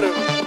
Hare